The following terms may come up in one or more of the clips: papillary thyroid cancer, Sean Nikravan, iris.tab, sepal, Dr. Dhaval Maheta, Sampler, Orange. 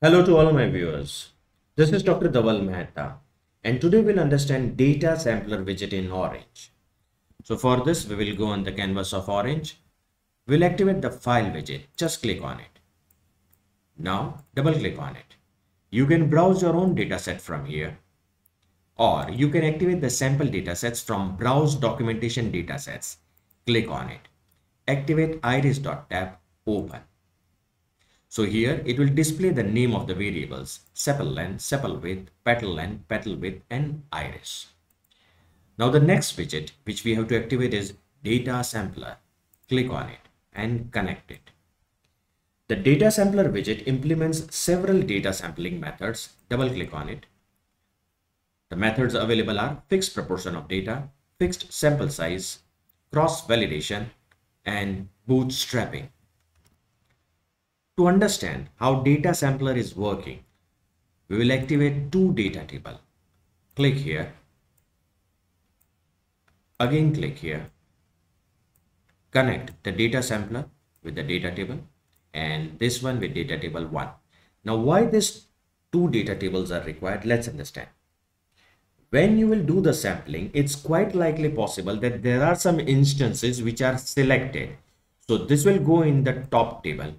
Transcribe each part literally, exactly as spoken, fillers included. Hello to all my viewers. This is Doctor Dhaval Maheta and today we'll understand data sampler widget in Orange. So for this we will go on the canvas of Orange. We'll activate the file widget. Just click on it. Now double click on it. You can browse your own dataset from here, or you can activate the sample datasets from browse documentation datasets. Click on it. Activate iris dot tab, open. So here it will display the name of the variables, sepal length, sepal width, petal length, petal width, and iris. Now the next widget which we have to activate is data sampler. Click on it and connect it. The data sampler widget implements several data sampling methods. Double click on it. The methods available are fixed proportion of data, fixed sample size, cross validation, and bootstrapping. To understand how data sampler is working, we will activate two data table. Click here. Again click here. Connect the data sampler with the data table and this one with data table one. Now why these two data tables are required, let's understand. When you will do the sampling, it's quite likely possible that there are some instances which are selected. So this will go in the top table.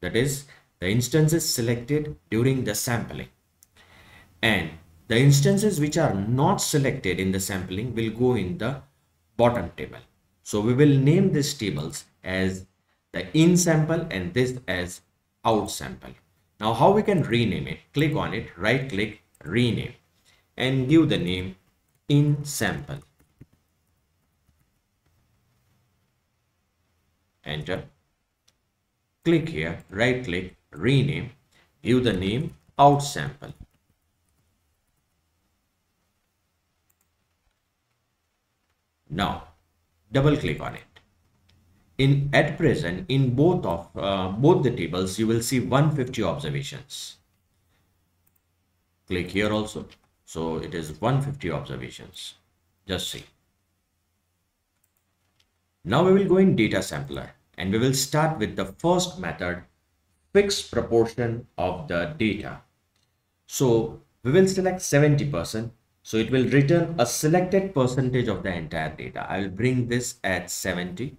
That is, the instances selected during the sampling, and the instances which are not selected in the sampling will go in the bottom table. So we will name these tables as the in sample and this as out sample. Now how we can rename it? Click on it, right click, rename, and give the name in sample. Enter. Click here, right click, rename, give the name out sample. Now double click on it. In at present in both of uh, both the tables you will see one hundred fifty observations. Click here also. So it is one hundred fifty observations. Just see. Now we will go in data sampler. And we will start with the first method, fixed proportion of the data. So we will select seventy percent. So it will return a selected percentage of the entire data. I will bring this at seventy.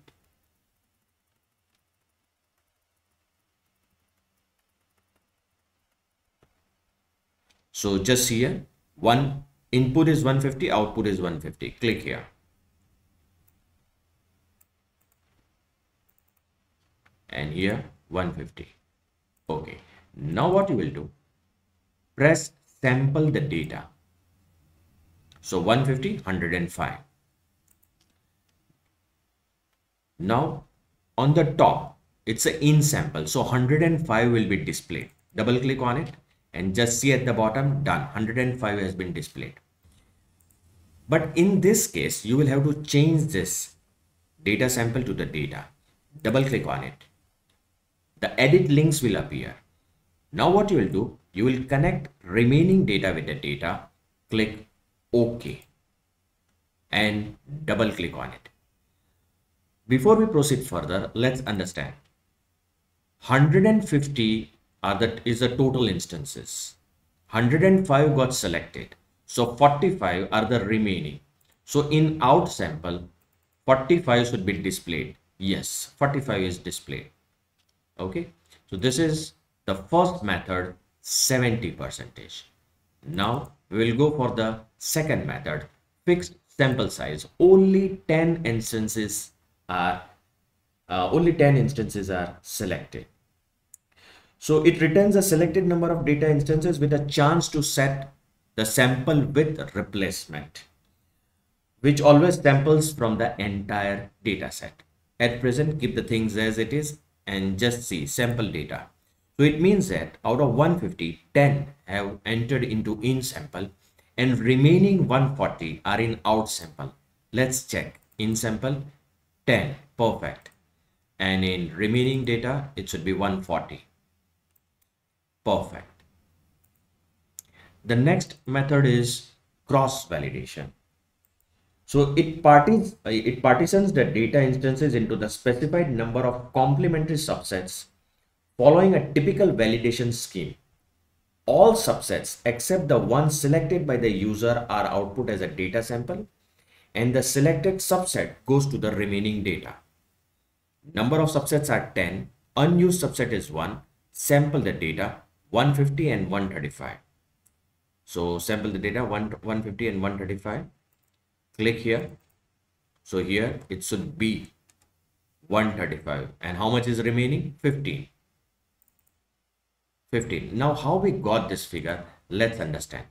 So just here, one input is one hundred fifty, output is one hundred fifty. Click here. And here one hundred fifty. Okay, now what you will do, press sample the data. So one hundred fifty, one hundred five. Now on the top it's an in sample, so one hundred five will be displayed. Double click on it and just see at the bottom, done, one hundred five has been displayed. But in this case you will have to change this data sample to the data. Double click on it. The edit links will appear. Now what you will do, you will connect remaining data with the data, click OK and double click on it. Before we proceed further, let's understand. one hundred fifty are the, is the total instances. one hundred five got selected. So forty-five are the remaining. So in out sample, forty-five should be displayed. Yes, forty-five is displayed. Okay, so this is the first method, seventy percentage. Now we will go for the second method, fixed sample size. Only ten instances are uh, only ten instances are selected. So it returns a selected number of data instances with a chance to set the sample with replacement, which always samples from the entire data set. At present keep the things as it is and just see sample data. So it means that out of one hundred fifty, ten have entered into in sample and remaining one hundred forty are in out sample. Let's check in sample, ten, perfect. And in remaining data, it should be one hundred forty. Perfect. The next method is cross validation. So it, parties, it partitions the data instances into the specified number of complementary subsets following a typical validation scheme. all subsets except the one selected by the user are output as a data sample, and the selected subset goes to the remaining data. Number of subsets are ten, unused subset is one, sample the data one hundred fifty and one hundred thirty-five. So sample the data one hundred fifty and one hundred thirty-five. Click here. So here it should be one hundred thirty-five, and how much is remaining? Fifteen. Now how we got this figure, let's understand.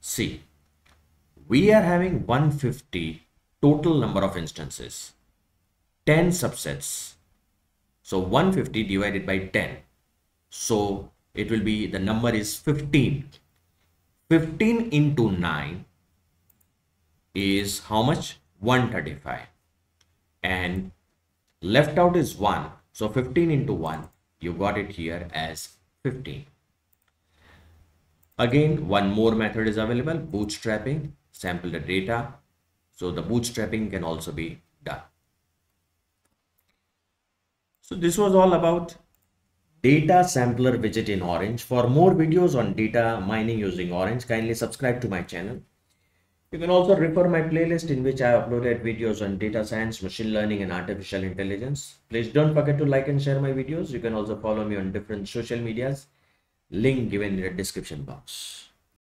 See, we are having one hundred fifty total number of instances, ten subsets. So one hundred fifty divided by ten, so it will be, the number is fifteen. fifteen into nine is how much? one hundred thirty-five, and left out is one. So fifteen into one, you got it here as fifteen. Again, one more method is available, bootstrapping. Sample the data. So the bootstrapping can also be done. So this was all about data sampler widget in Orange. For more videos on data mining using Orange, kindly subscribe to my channel. You can also refer my playlist in which I have uploaded videos on data science, machine learning and artificial intelligence. Please don't forget to like and share my videos. You can also follow me on different social medias. Link given in the description box.